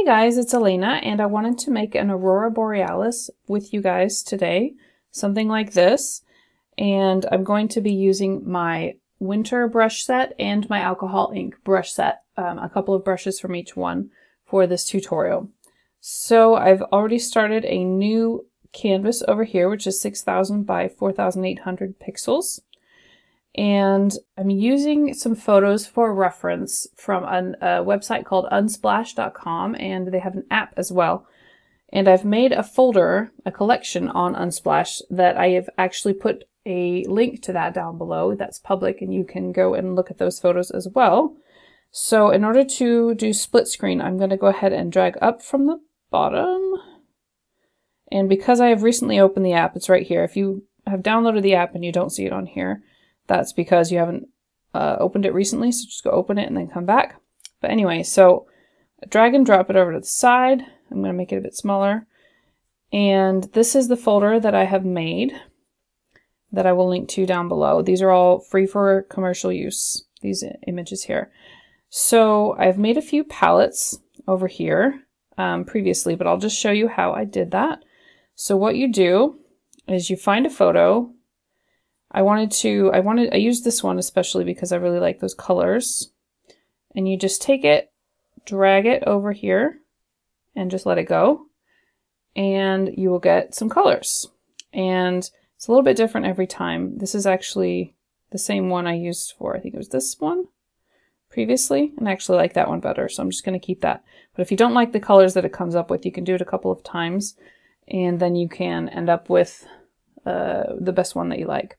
Hey guys, it's Elena, and I wanted to make an Aurora Borealis with you guys today, something like this. And I'm going to be using my winter brush set and my alcohol ink brush set, a couple of brushes from each one for this tutorial. So I've already started a new canvas over here, which is 6,000 by 4,800 pixels. And I'm using some photos for reference from a website called unsplash.com, and they have an app as well. And I've made a folder, a collection on Unsplash that I have actually put a link to that down below that's public, and you can go and look at those photos as well. So in order to do split screen, I'm going to go ahead and drag up from the bottom. And because I have recently opened the app, it's right here. If you have downloaded the app and you don't see it on here, that's because you haven't opened it recently, so just go open it and then come back. But anyway, so drag and drop it over to the side. I'm going to make it a bit smaller. And this is the folder that I have made that I will link to down below. These are all free for commercial use, these images here. So I've made a few palettes over here previously, but I'll just show you how I did that. So what you do is you find a photo. I used this one especially because I really like those colors. And you just take it, drag it over here, and just let it go. And you will get some colors. And it's a little bit different every time. This is actually the same one I used for, I think it was this one previously. And I actually like that one better, so I'm just going to keep that. But if you don't like the colors that it comes up with, you can do it a couple of times. And then you can end up with the best one that you like.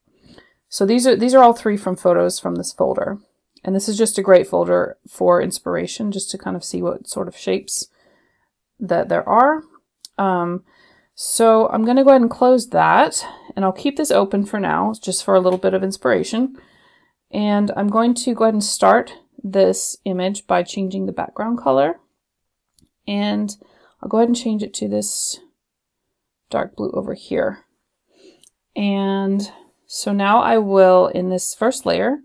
So these are all three from photos from this folder. And this is just a great folder for inspiration, just to kind of see what sort of shapes that there are. So I'm going to go ahead and close that, and I'll keep this open for now, just for a little bit of inspiration. And I'm going to go ahead and start this image by changing the background color. And I'll go ahead and change it to this dark blue over here. And so now I will, in this first layer,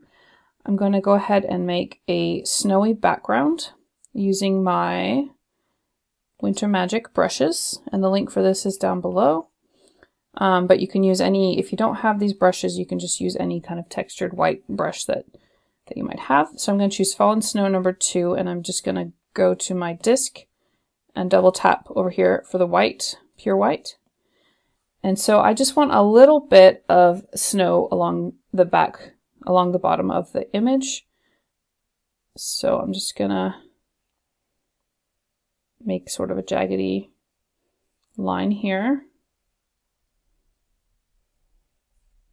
I'm going to go ahead and make a snowy background using my Winter Magic brushes. And the link for this is down below. But you can use any, if you don't have these brushes, you can just use any kind of textured white brush that you might have. So I'm going to choose Fallen Snow number 2, and I'm just going to go to my disc and double tap over here for the white, pure white. And so I just want a little bit of snow along the bottom of the image. So I'm just gonna make sort of a jaggedy line here.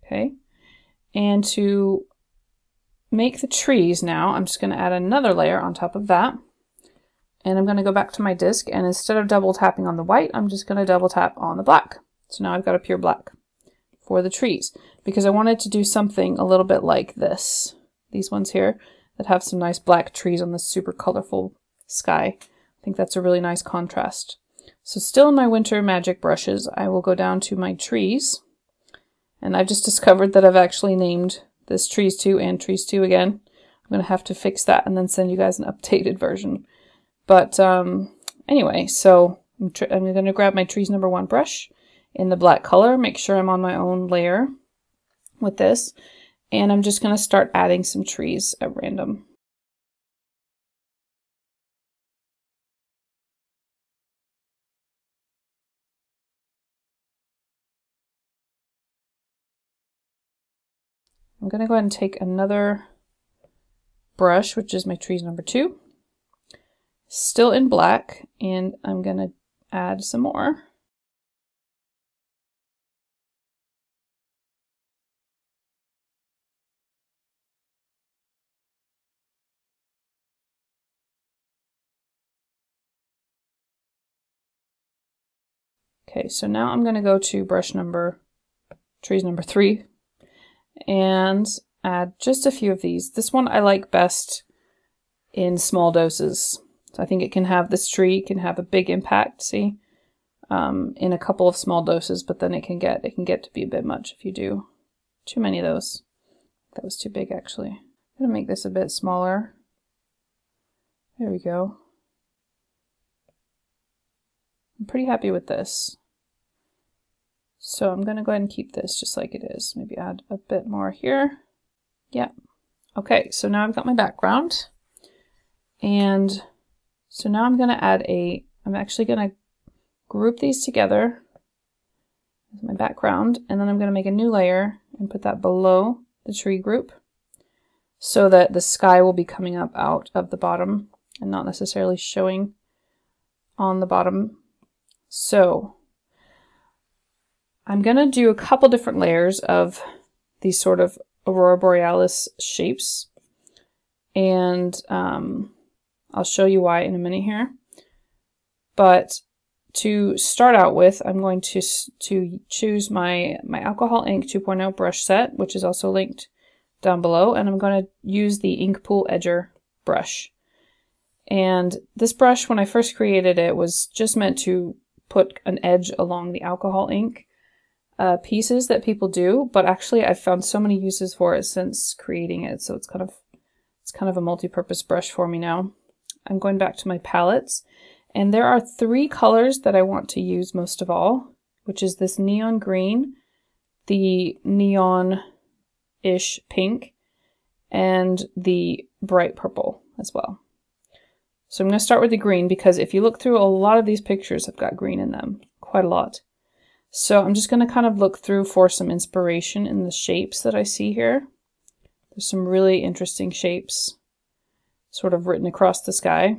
Okay. And to make the trees now, I'm just gonna add another layer on top of that. And I'm gonna go back to my disc, and instead of double tapping on the white, I'm just gonna double tap on the black. So now I've got a pure black for the trees, because I wanted to do something a little bit like this. These ones here that have some nice black trees on this super colorful sky. I think that's a really nice contrast. So still in my Winter Magic brushes, I will go down to my trees. And I've just discovered that I've actually named this Trees 2 and Trees 2 again. I'm going to have to fix that and then send you guys an updated version. But anyway, so I'm going to grab my Trees number 1 brush in the black color, make sure I'm on my own layer with this, and I'm just going to start adding some trees at random. I'm going to go ahead and take another brush, which is my Trees number 2, still in black, and I'm going to add some more. Okay, so now I'm going to go to trees number 3, and add just a few of these. This one I like best in small doses. So I think this tree can have a big impact, see, in a couple of small doses, but then it can get to be a bit much if you do too many of those. That was too big, actually. I'm going to make this a bit smaller. There we go. I'm pretty happy with this. So I'm going to go ahead and keep this just like it is. Maybe add a bit more here. Yeah. Okay, so now I've got my background. And so now I'm going to add a, I'm actually going to group these together with my background, and then I'm going to make a new layer and put that below the tree group so that the sky will be coming up out of the bottom and not necessarily showing on the bottom. So I'm going to do a couple different layers of these sort of Aurora Borealis shapes, and I'll show you why in a minute here. But to start out with, I'm going to choose my Alcohol Ink 2.0 brush set, which is also linked down below, and I'm going to use the Ink Pool Edger brush. And this brush, when I first created it, was just meant to put an edge along the alcohol ink pieces that people do, but actually I've found so many uses for it since creating it, so it's kind of a multi-purpose brush for me now. I'm going back to my palettes. And there are three colors that I want to use most of all, which is this neon green, the neon-ish pink, and the bright purple as well. So I'm going to start with the green because if you look through a lot of these pictures, I've got green in them, quite a lot. So I'm just going to kind of look through for some inspiration in the shapes that I see here. There's some really interesting shapes sort of written across the sky.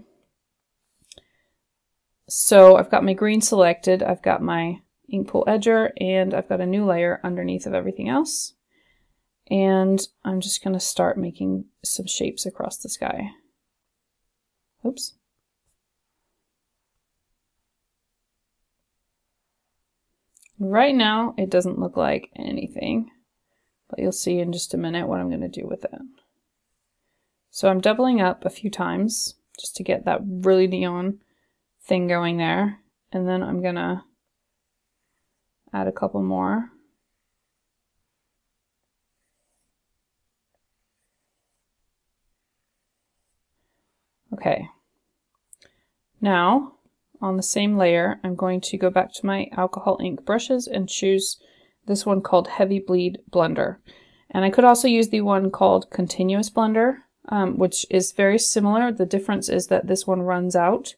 So I've got my green selected, I've got my Ink Pool Edger, and I've got a new layer underneath of everything else. And I'm just going to start making some shapes across the sky. Oops. Right now it doesn't look like anything, but you'll see in just a minute what I'm going to do with it. So I'm doubling up a few times just to get that really neon thing going there, and then I'm gonna add a couple more. Okay, now on the same layer I'm going to go back to my alcohol ink brushes and choose this one called Heavy Bleed Blender, and I could also use the one called Continuous Blender, which is very similar. The difference is that this one runs out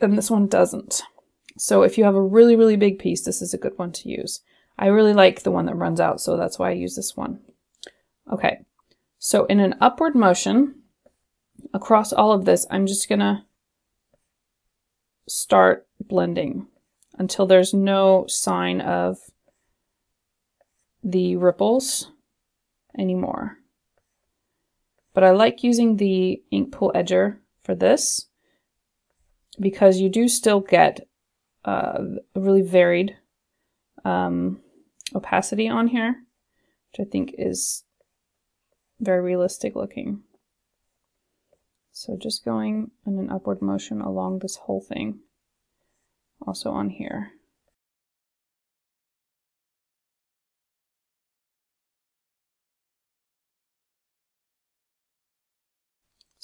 and this one doesn't. So if you have a really, really big piece, this is a good one to use. I really like the one that runs out, so that's why I use this one. Okay, so in an upward motion across all of this, I'm just gonna start blending until there's no sign of the ripples anymore. But I like using the Ink Pool Edger for this, because you do still get a really varied opacity on here, which I think is very realistic looking. So just going in an upward motion along this whole thing, also on here.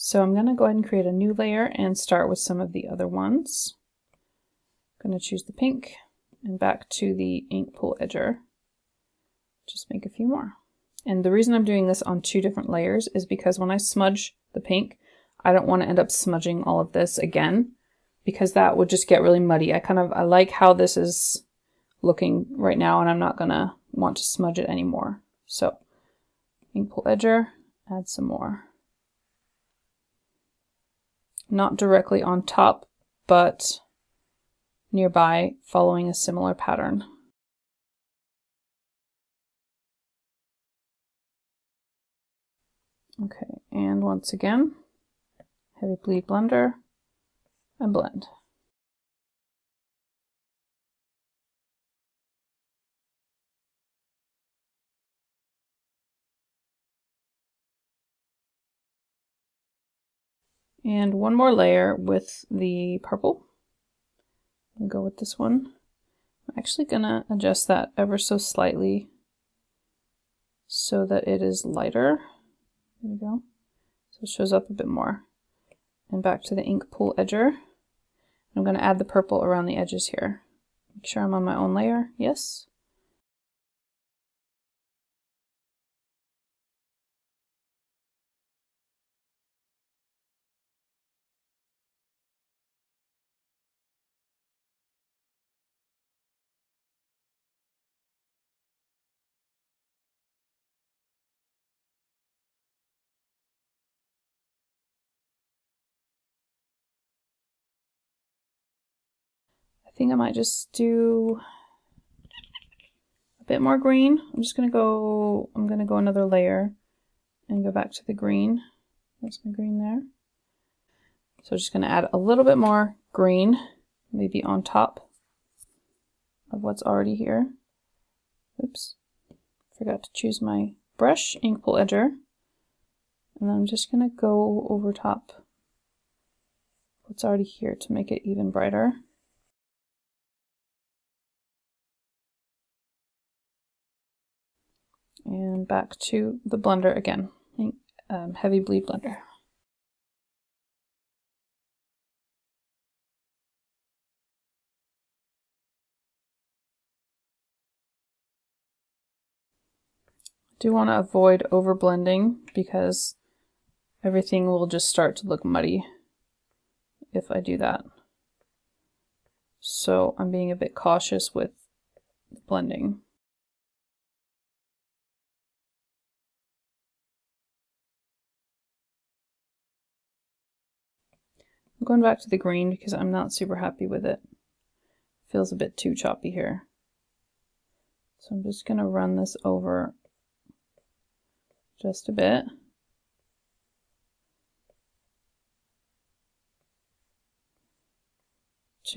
So I'm going to go ahead and create a new layer and start with some of the other ones. I'm going to choose the pink and back to the Ink Pool Edger. Just make a few more. And the reason I'm doing this on two different layers is because when I smudge the pink, I don't want to end up smudging all of this again, because that would just get really muddy. I like how this is looking right now, and I'm not going to want to smudge it anymore. So Ink Pool Edger, add some more. Not directly on top, but nearby, following a similar pattern. Okay, and once again, Heavy Bleed Blender and blend. And one more layer with the purple. I'll go with this one. I'm actually gonna adjust that ever so slightly so that it is lighter. There we go. So it shows up a bit more. And back to the Ink Pool Edger. I'm going to add the purple around the edges here. Make sure I'm on my own layer. Yes. I think I might just do a bit more green. I'm gonna go another layer and go back to the green. That's my green there. So just gonna add a little bit more green, maybe on top of what's already here. Oops, forgot to choose my brush, Ink Pool Edger. And I'm just gonna go over top what's already here to make it even brighter. And back to the blender again, Heavy Bleed Blender. I do want to avoid over blending because everything will just start to look muddy if I do that. So I'm being a bit cautious with blending. I'm going back to the green because I'm not super happy with it. It feels a bit too choppy here. So I'm just going to run this over just a bit.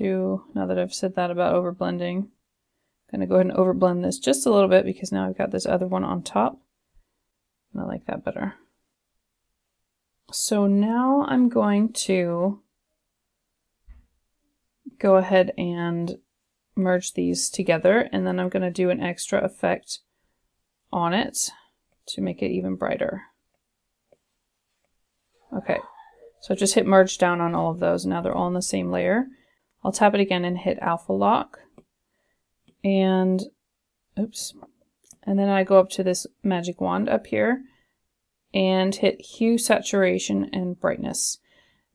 Now that I've said that about overblending, I'm going to go ahead and overblend this just a little bit because now I've got this other one on top. And I like that better. So now I'm going to go ahead and merge these together, and then I'm going to do an extra effect on it to make it even brighter. Okay, so just hit merge down on all of those. Now they're all in the same layer. I'll tap it again and hit alpha lock, and oops, and then I go up to this magic wand up here and hit hue, saturation, and brightness.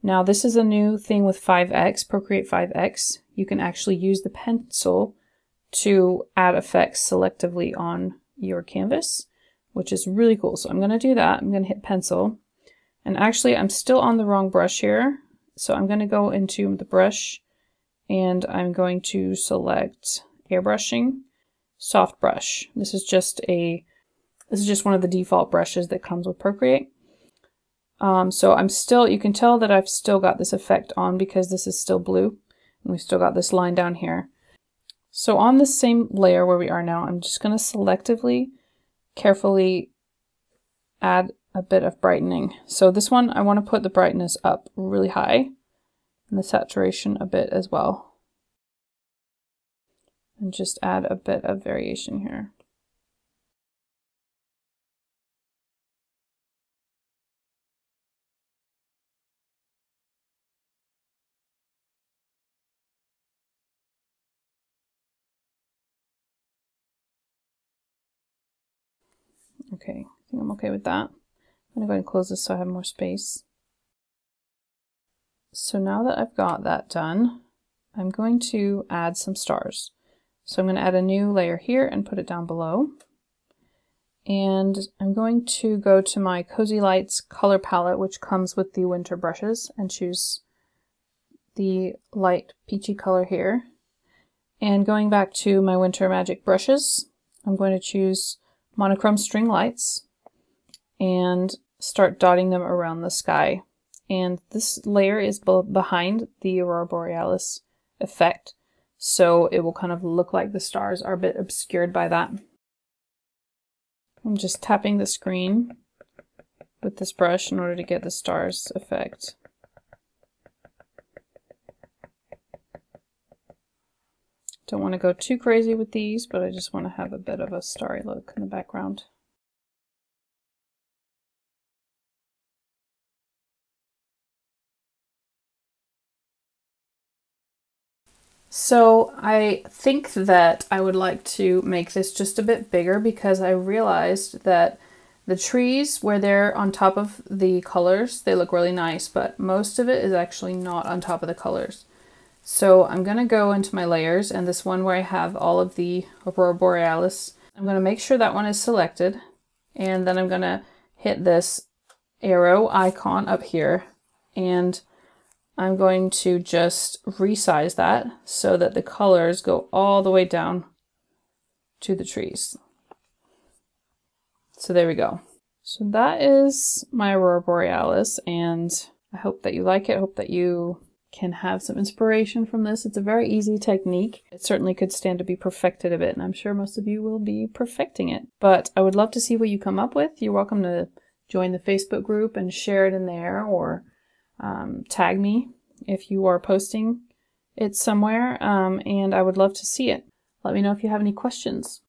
Now this is a new thing with 5x, Procreate 5x. You can actually use the pencil to add effects selectively on your canvas, which is really cool. So I'm gonna do that. I'm gonna hit pencil. And actually I'm still on the wrong brush here. So I'm gonna go into the brush and I'm going to select airbrushing, soft brush. This is just one of the default brushes that comes with Procreate. So you can tell that I've still got this effect on because this is still blue and we've still got this line down here. So on this same layer where we are now, I'm just gonna selectively, carefully add a bit of brightening. So this one, I wanna put the brightness up really high and the saturation a bit as well. And just add a bit of variation here. Okay, I think I'm okay with that. I'm gonna go ahead and close this so I have more space. So now that I've got that done, I'm going to add some stars. So I'm gonna add a new layer here and put it down below. And I'm going to go to my Cozy Lights color palette, which comes with the winter brushes, and choose the light peachy color here. And going back to my Winter Magic brushes, I'm going to choose Monochrome String Lights and start dotting them around the sky. And this layer is behind the Aurora Borealis effect, so it will kind of look like the stars are a bit obscured by that. I'm just tapping the screen with this brush in order to get the stars effect. Don't want to go too crazy with these, but I just want to have a bit of a starry look in the background. So I think that I would like to make this just a bit bigger because I realized that the trees, where they're on top of the colors, they look really nice, but most of it is actually not on top of the colors. So I'm gonna go into my layers, and this one where I have all of the Aurora Borealis, I'm gonna make sure that one is selected, and then I'm gonna hit this arrow icon up here, and I'm going to just resize that so that the colors go all the way down to the trees. So there we go. So that is my Aurora Borealis, and I hope that you like it. I hope that you can have some inspiration from this. It's a very easy technique. It certainly could stand to be perfected a bit, and I'm sure most of you will be perfecting it. But I would love to see what you come up with. You're welcome to join the Facebook group and share it in there, or tag me if you are posting it somewhere, and I would love to see it. Let me know if you have any questions.